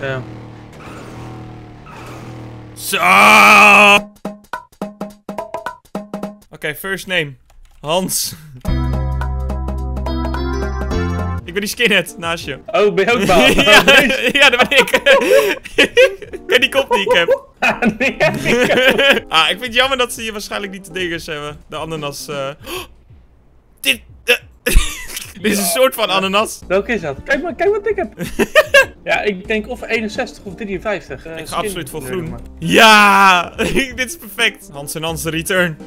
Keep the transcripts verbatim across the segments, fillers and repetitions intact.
Ja. Zo! Oké, okay, first name. Hans. Ik ben die skinhead naast je. Oh, ben je ook bal? ja, ja, dat ben ik. En die kop die ik heb. nee, ik heb. ah, ik vind het jammer dat ze hier waarschijnlijk niet de dingers hebben. De ananas. Uh... Oh, dit. Uh... Dit is een soort van ananas. Welke is dat? Kijk maar, kijk wat ik heb. ja, ik denk of eenenzestig of drieënvijftig. Uh, ik ga absoluut voor groen. Doen, ja, dit is perfect. Hans en Hans de return.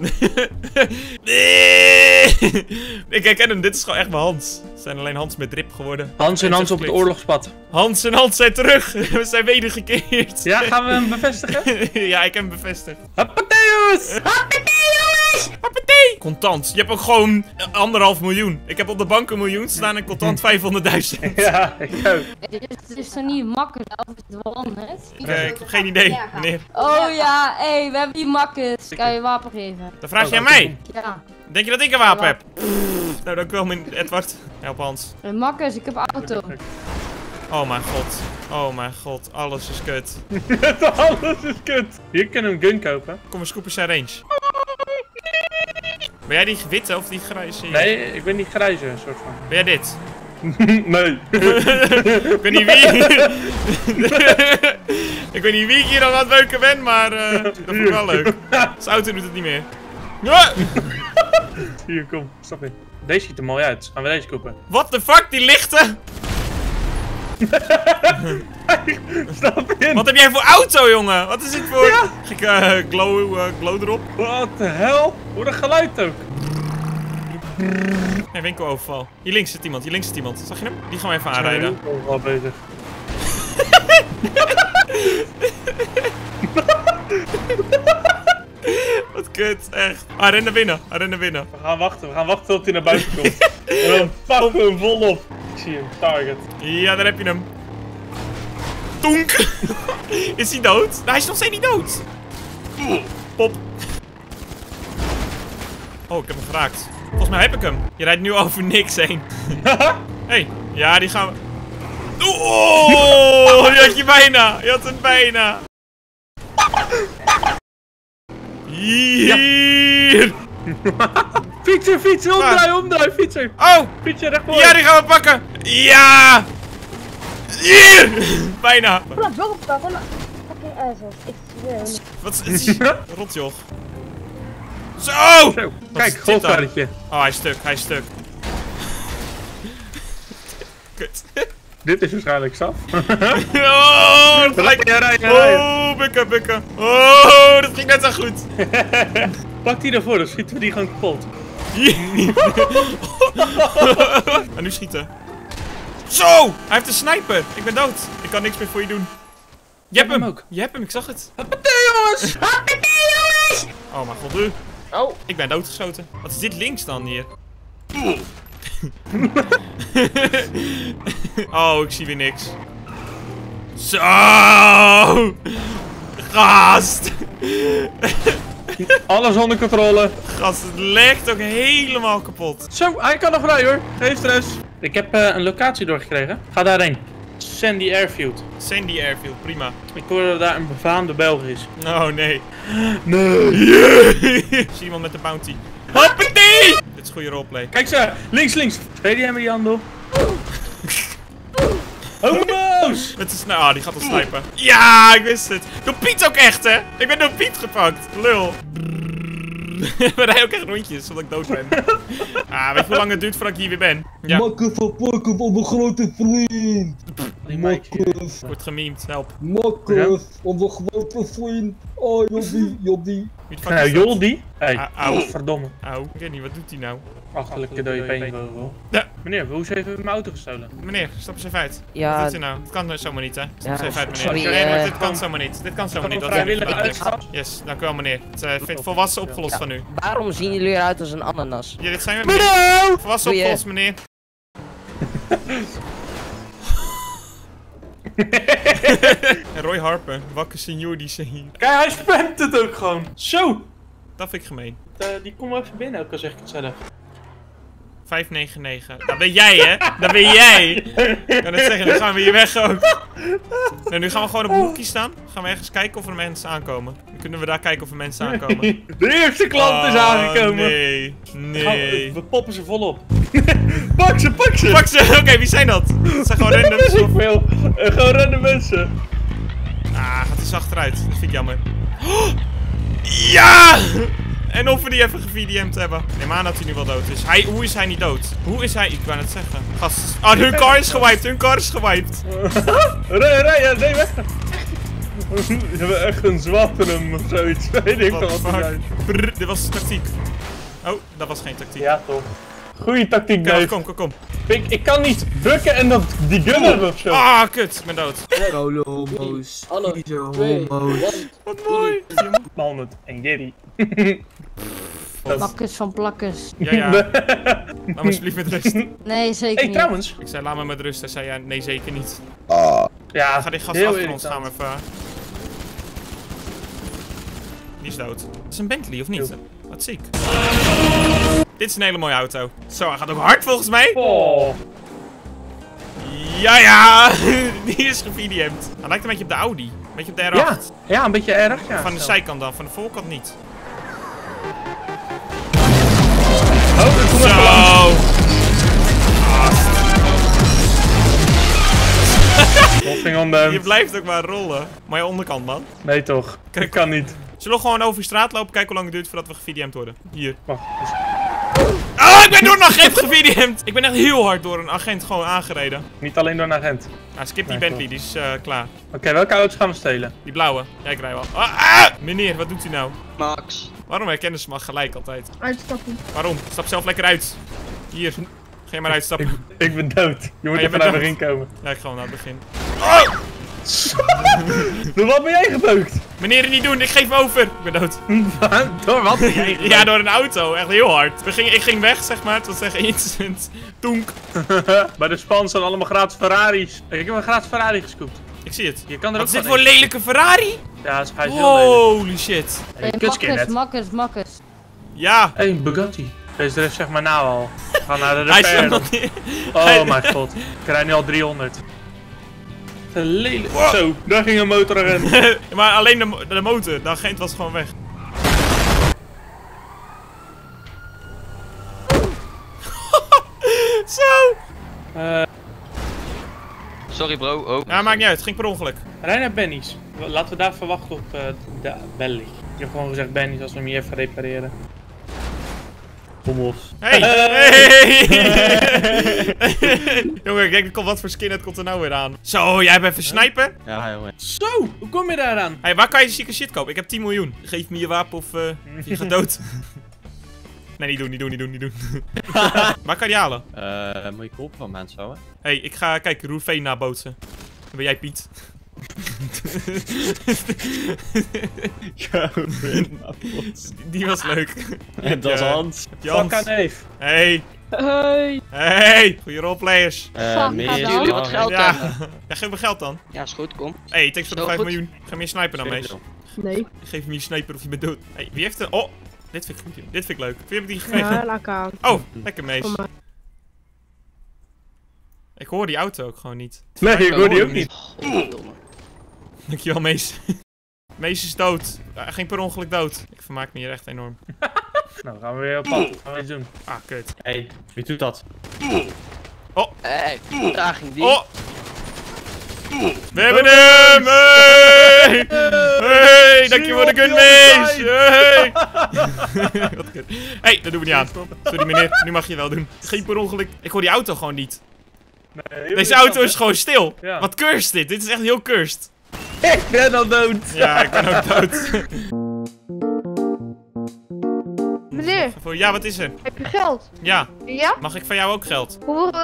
ik herken hem, dit is gewoon echt mijn Hans. Het zijn alleen Hans met drip geworden. Hans en Hans op het oorlogspad. Hans en Hans zijn terug. we zijn wedergekeerd. ja, gaan we hem bevestigen? ja, ik heb hem bevestigd. Happateus! Happateus! Happatee! Contant. Je hebt ook gewoon anderhalf miljoen. Ik heb op de bank een miljoen staan en contant vijfhonderdduizend. ja, ik ook. Het is toch niet makkelijk, of is het wel anders? Nee, ik heb geen idee, meneer. Oh ja, hé, hey, we hebben die makkers. Kan je een wapen geven? Dan vraag jij mij. Ja. Denk je dat ik een wapen heb? Nou, dankjewel, meneer Edward. Help Hans. Makkers, ik heb auto. Oh mijn god. Oh mijn god. Alles is kut. Alles is kut. Hier kunnen we een gun kopen. Kom eens, Coopers zijn range. Ben jij die witte of die grijze? Nee, ik ben die grijze, soort van. Ben jij dit? nee. ik weet niet wie... ik weet niet wie ik hier al aan het weuken ben, maar uh, dat vond ik wel leuk. Zijn auto doet het niet meer. Hier, kom. Stap in. Deze ziet er mooi uit. Gaan we deze kopen. What the fuck, die lichten? Stap in. Wat heb jij voor auto, jongen? Wat is dit voor... Ja. Kijk, uh, glow, uh, glow erop. What the hell? Hoor dat geluid ook. Nee, winkeloverval. Hier links zit iemand, hier links zit iemand. Zag je hem? Die gaan we even aanrijden. Ik ben al bezig. Wat kut, echt. Ah, ren naar binnen, ah, ren naar binnen. We gaan wachten, we gaan wachten tot hij naar buiten komt. En dan pakken we hem volop. Ik zie hem, target. Ja, daar heb je hem. Tonk. Is hij dood? Nou, hij is nog steeds niet dood. Pop. Oh, ik heb hem geraakt. Volgens mij heb ik hem. Je rijdt nu over niks heen. hey, ja, die gaan we... Oh, je had je bijna. Je had hem bijna. Hier. Fietser, fietser, omdraai, omdraai, fietser. Oh, fietser rechtvoor. Ja, die gaan we pakken. Ja. Hier. bijna. Wat is het? Rot, joh. Zo! Zo. Kijk, golfkarretje. Oh, hij is stuk, hij is stuk. Kut. Dit is waarschijnlijk saf. oh, dat lijkt me rijden. Oh, bukken, bukken. Oh, dat ging net zo goed. Pak die daarvoor, dan schieten we die gewoon kapot. en nu schieten. Zo! Hij heeft een sniper. Ik ben dood. Ik kan niks meer voor je doen. Je hebt hem ook. Je hebt hem, ik zag het. Hoppatee, jongens! Hoppatee, jongens! Oh, mijn god, u. Oh, ik ben doodgeschoten. Wat is dit links dan hier? oh, ik zie weer niks. Zo! Gast! Alles onder controle. Gast, het lekt ook helemaal kapot. Zo, hij kan nog rijden hoor. Geef stress. Ik heb uh, een locatie doorgekregen. Ga daarheen. Sandy Airfield. Sandy Airfield, prima. Ik hoorde dat daar een befaamde Belg is. Oh nee. Nee. Ik yeah. zie iemand met de bounty. Hoppatee! Dit is goede roleplay. Kijk ze, links, links. Weet jij met die handel? Homo's! Het is nou, ah, die gaat ons snipen. Ja, ik wist het. Door Piet ook echt, hè? Ik ben door Piet gepakt. Lul. We rijden ook echt rondjes, zodat ik dood ben. ah, weet je hoe lang het duurt voordat ik hier weer ben? Ja. Makker van pakken op een grote vriend. Makkers. Wordt gememd, help. Makkers op een grote vriend. Oh, Jodie, Jodie. Nou, Jodie? Hey, au. Verdomme. Au, ik weet niet, wat doet hij nou? Achterlijk cadeau je wel. Meneer, hoe heeft u mijn auto gestolen? Meneer, stap eens even uit. Ja. Wat doet u nou? Dat kan zomaar niet, hè? Stap eens even uit, meneer. Nee, maar dit kan zomaar niet. Dit kan zomaar niet. Dat is yes, dank u wel, meneer. Het vindt volwassen opgelost van u. Waarom zien jullie eruit als een ananas? Ja, dit zijn we, meneer. Volwassen opgelost, meneer. Roy Harper, wakker senior die ze hier. Kijk, hij spamt het ook gewoon. Zo! Dat vind ik gemeen. Uh, die komt even binnen, ook al zeg ik het zelf. vijf negen negen. Dat ben jij, hè? Dat ben jij! Ik kan het zeggen, dan gaan we hier weg ook. Nou, nu gaan we gewoon op een hoekje staan. Gaan we ergens kijken of er mensen aankomen. Dan kunnen we daar kijken of er mensen aankomen. De eerste klant is aangekomen! Oh, nee, nee. We, we poppen ze volop. Pak ze, pak ze! Pak ze! Oké, okay, wie zijn dat? Dat zijn gewoon random mensen. Veel. Uh, gewoon random mensen. Ah, gaat er zacht eruit. Dat vind ik jammer. Oh, ja! En of we die even ge-V D M'd hebben. Neem aan dat hij nu wel dood is. Hij, hoe is hij niet dood? Hoe is hij? Ik kan het zeggen. Gast. Ah, oh, hun car is gewiped. Hun car is gewiped. Rij, rij, nee, weg. We hebben echt een zwatteren of zoiets. Weet ik nog wat. Dit was tactiek. Oh, dat was geen tactiek. Ja, toch. Goeie tactiek, Dave. Kom, kom, kom. Ik, ik kan niet bukken en dat die gunnen of zo. Ah, kut. Ik ben dood. Solo homo's. Hallo. homo's. Wat mooi. Walnut en Giddy. Plakkers van plakkers. Ja, ja. Laat me alsjeblieft met rust. Nee, zeker hey, niet. Trouwens. Ik zei, laat me met rust. Hij zei, ja, nee, zeker niet. Ah. Ja, ga die gast achter ons gaan we even. Die is dood. Dat is een Bentley, of niet? Yo. Wat ziek. Dit is een hele mooie auto. Zo, hij gaat ook hard volgens mij. Oh. Ja, ja. Die is ge-V D M'd. Hij lijkt een beetje op de Audi. Een beetje op de R acht. Ja, ja een beetje R acht, ja. Van de zijkant dan, van de voorkant niet. Oh, dat komt er langs. Ah. Je blijft ook maar rollen. Maar je onderkant, man. Nee, toch. Kijk, kan niet. Zullen we gewoon over de straat lopen? Kijken hoe lang het duurt voordat we ge-V D M'd worden. Hier. Wacht. Ah, ik ben door een agent ge-V D M'd! Ik ben echt heel hard door een agent gewoon aangereden. Niet alleen door een agent. Ah, skip die nee, Bentley, die is uh, klaar. Oké, okay, welke auto's gaan we stelen? Die blauwe. Ja, ik rij wel. Ah, ah! Meneer, wat doet hij nou? Max. Waarom herkennen ze me gelijk altijd? Uitstappen. Waarom? Stap zelf lekker uit. Hier. Ga je maar uitstappen. Ik, ik ben dood. Je moet ah, even naar het begin komen. Ja, ik ga wel naar het begin. Oh! Door wat ben jij gebeukt? Meneer, niet doen, ik geef me over. Ik ben dood. Door wat ben jij ja, door een auto. Echt heel hard. We gingen, ik ging weg, zeg maar. Het was echt instant. Toenk. Bij de Spans zijn allemaal gratis Ferraris. Kijk, ik heb een gratis Ferrari gescoopt. Ik zie het. Je kan er wat ook is dit voor een lelijke Ferrari? Ja, hij is heel lelijk. Holy shit. Hey, makkers, makkers, makkers. Ja. Hé, hey, Bugatti. Deze rest zeg maar nou al. We gaan naar de repair. Oh mijn god. Ik rij nu al driehonderd. Lelijk. Wow. Zo, daar ging een motor erin. Ja, maar alleen de, de motor, de agent was gewoon weg. Zo! Uh. Sorry bro, oh. Ja, maakt niet uit, het ging per ongeluk. Rij naar Benny's. Laten we daar verwachten op uh, de Belly. Ik heb gewoon gezegd Benny's als we hem hier even repareren. Hommels. Hey! Hey. Hey. Jongen, kijk, wat voor skinhead komt er nou weer aan? Zo, jij bent even sniper? Ja, jongen. Zo, hoe kom je daar aan? Hey, waar kan je zieke shit kopen? Ik heb tien miljoen. Geef me je wapen of uh, je gaat dood. Nee, niet doen, niet doen, niet doen, niet doen. Waar kan je die halen? Uh, moet je kopen van mensen houden. Hey, ik ga, kijk, Roerveen nabootsen. Dan ben jij Piet. Die was leuk. En dat is Hans. Jans. Hey. Hey. Hey. Goeie roleplayers. Uh, meer jullie wat geld dan. Ja. Ja, geef me geld dan. Ja, is goed, kom. Hey, thanks voor de vijf miljoen. Ga meer sniper dan, mees. Nee. Geef me je sniper of je bent dood. Hey, wie heeft de... Oh, dit vind ik goed, joh. Dit vind ik leuk. Wie heb die gegeven? Ja, lekker aan. Oh, lekker, mees. Ik hoor die auto ook gewoon niet. Nee, ik hoor die ook niet. Dankjewel, Mees. Mees is dood. Hij ging per ongeluk dood. Ik vermaak me hier echt enorm. Nou, gaan we weer op pad. Gaan we iets doen. Ah, kut. Hé, hey, wie doet dat? Oh. Hé, hey, daar ging die. Oh. We hebben hem! Hey! Hey, dankjewel voor de gun, Mees! Hey! Wat kut. Hé, hey, dat doen we niet aan. Sorry, meneer. Nu mag je wel doen. Het ging per ongeluk. Ik hoor die auto gewoon niet. Nee, deze auto is gewoon stil. Ja. Wat cursed dit? Dit is echt heel cursed. Ik ben al dood. Ja, ik ben ook dood. Meneer. Ja, wat is er? Heb je geld? Ja. Ja? Mag ik van jou ook geld? Hoeveel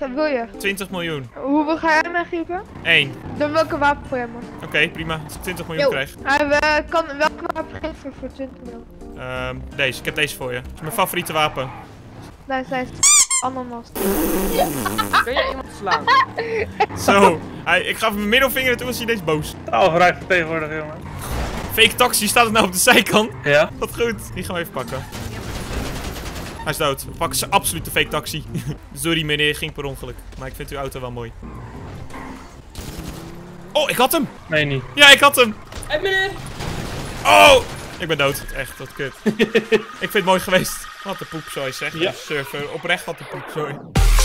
uh, wil je? twintig miljoen. Hoeveel ga jij mij geven? Eén. Dan welke wapen voor jij man? Oké, okay, prima. Als ik twintig miljoen krijg. En we kan welke wapen geven voor twintig miljoen? Um, deze. Ik heb deze voor je. Dat is mijn favoriete wapen. Nice, nice. Ananas. Ja. Kun jij iemand slaan? Zo, hey, ik ga even mijn middelvinger naartoe als hij deze boos. Taalgebruik vertegenwoordig, jongen. Fake taxi, staat het nou op de zijkant? Ja. Wat goed, die gaan we even pakken. Hij is dood. We pakken ze absoluut de fake taxi. Sorry meneer, ging per ongeluk. Maar ik vind uw auto wel mooi. Oh, ik had hem! Nee, niet. Ja, ik had hem! Hey meneer! Oh! Ik ben dood. Echt, wat kut. Ik vind het mooi geweest. Wat de poepzooi zeg. Ja. Surfer, oprecht wat de poepzooi.